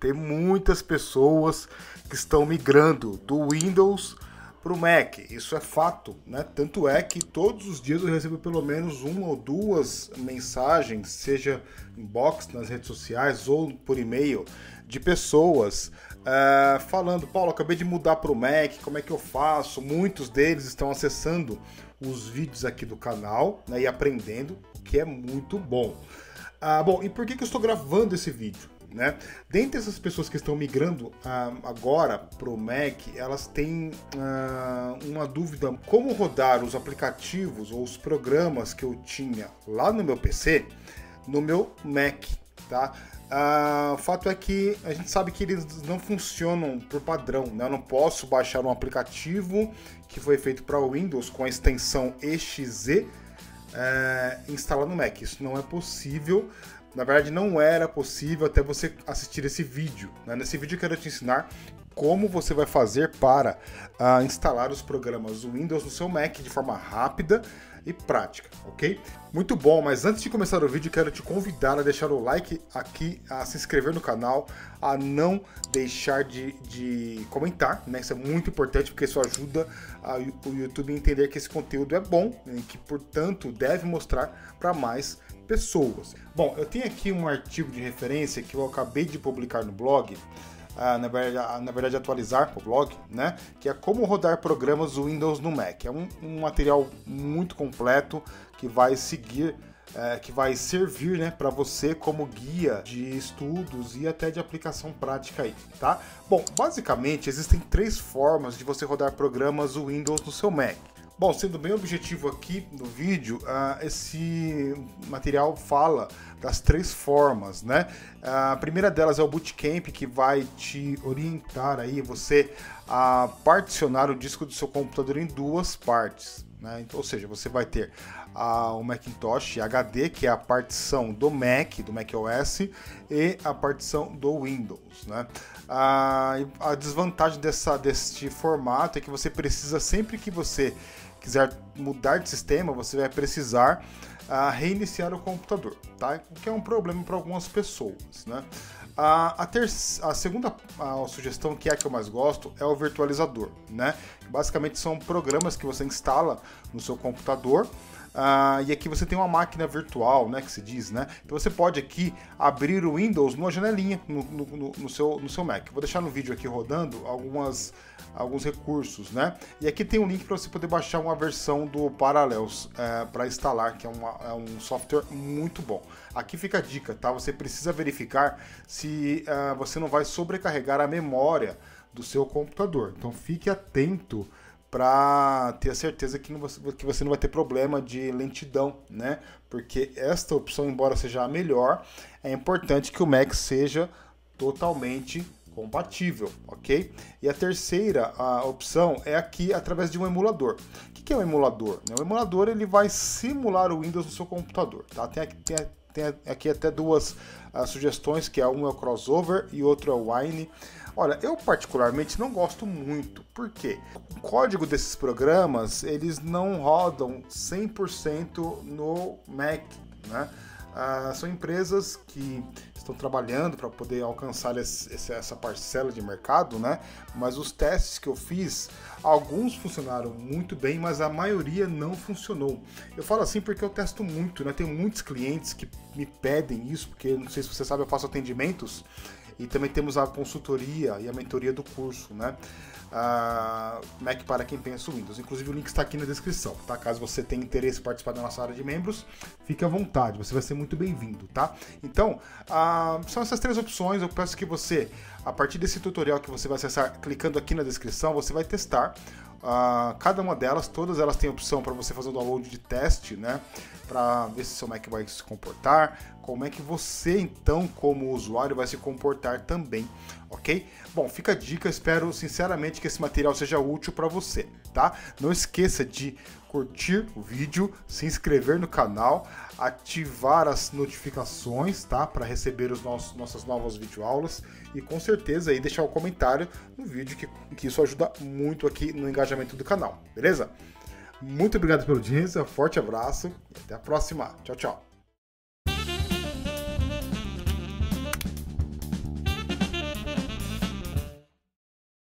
Tem muitas pessoas que estão migrando do Windows para o Mac, isso é fato, né? Tanto é que todos os dias eu recebo pelo menos uma ou duas mensagens, seja inbox nas redes sociais ou por e-mail, de pessoas falando: Paulo, acabei de mudar para o Mac, como é que eu faço? Muitos deles estão acessando os vídeos aqui do canal, né, e aprendendo, o que é muito bom. Bom, e por que eu estou gravando esse vídeo? Né? Dentre essas pessoas que estão migrando agora para o Mac, elas têm uma dúvida: como rodar os aplicativos ou os programas que eu tinha lá no meu PC no meu Mac, tá? O fato é que a gente sabe que eles não funcionam por padrão, né? Eu não posso baixar um aplicativo que foi feito para o Windows com a extensão exe instalar no Mac, isso não é possível. Na verdade, não era possível até você assistir esse vídeo, né? Nesse vídeo eu quero te ensinar como você vai fazer para instalar os programas do Windows no seu Mac de forma rápida e prática, ok? Muito bom, mas antes de começar o vídeo, quero te convidar a deixar o like aqui, a se inscrever no canal, a não deixar de comentar, né? Isso é muito importante porque isso ajuda o YouTube a entender que esse conteúdo é bom, né? Que, portanto, deve mostrar para mais pessoas. Bom, eu tenho aqui um artigo de referência que eu acabei de publicar no blog, na verdade atualizar para o blog, né? Que é como rodar programas do Windows no Mac. É um material muito completo que vai seguir, que vai servir, né, para você como guia de estudos e até de aplicação prática aí, tá? Bom, basicamente existem três formas de você rodar programas do Windows no seu Mac. Bom, sendo bem objetivo aqui no vídeo, esse material fala das três formas, né? A primeira delas é o Boot Camp, que vai te orientar aí você a particionar o disco do seu computador em duas partes, né? Então, ou seja, você vai ter o Macintosh HD, que é a partição do Mac, do macOS, e a partição do Windows, né? A desvantagem deste formato é que você precisa, sempre que você quiser mudar de sistema, você vai precisar reiniciar o computador, tá? O que é um problema para algumas pessoas, né? A segunda sugestão, que é a que eu mais gosto, é o virtualizador, né? Basicamente são programas que você instala no seu computador, e aqui você tem uma máquina virtual, né, que se diz, né? Então você pode aqui abrir o Windows numa janelinha no seu Mac. Vou deixar no vídeo aqui rodando alguns recursos, né? E aqui tem um link para você poder baixar uma versão do Parallels para instalar, que é um software muito bom. Aqui fica a dica, tá? Você precisa verificar se você não vai sobrecarregar a memória do seu computador. Então fique atento para ter a certeza que você não vai ter problema de lentidão, né? Porque esta opção, embora seja a melhor, é importante que o Mac seja totalmente compatível, ok? E a terceira opção é aqui através de um emulador. O que é um emulador? O emulador, ele vai simular o Windows no seu computador, tá? Tem aqui até duas sugestões, que um é o Crossover e outro é o Wine. Olha, eu particularmente não gosto muito, porque o código desses programas, eles não rodam 100% no Mac, né? São empresas que estão trabalhando para poder alcançar essa parcela de mercado, né? Mas os testes que eu fiz, alguns funcionaram muito bem, mas a maioria não funcionou. Eu falo assim porque eu testo muito, né? Tenho muitos clientes que me pedem isso, porque, não sei se você sabe, eu faço atendimentos e também temos a consultoria e a mentoria do curso, né? Mac para quem pensa o Windows. Inclusive o link está aqui na descrição, tá? Caso você tenha interesse em participar da nossa área de membros, fique à vontade, você vai ser muito bem-vindo, tá? Então, são essas três opções. Eu peço que você, a partir desse tutorial que você vai acessar clicando aqui na descrição, você vai testar cada uma delas. Todas elas têm opção para você fazer o download de teste, né? Para ver se seu Mac vai se comportar, como é que você, então, como usuário, vai se comportar também, ok? Bom, fica a dica, espero sinceramente que esse material seja útil para você, tá? Não esqueça de curtir o vídeo, se inscrever no canal, ativar as notificações, tá? Para receber os nossas novas videoaulas e, com certeza, aí deixar um comentário no vídeo, que isso ajuda muito aqui no engajamento do canal, beleza? Muito obrigado pela audiência, forte abraço e até a próxima. Tchau, tchau.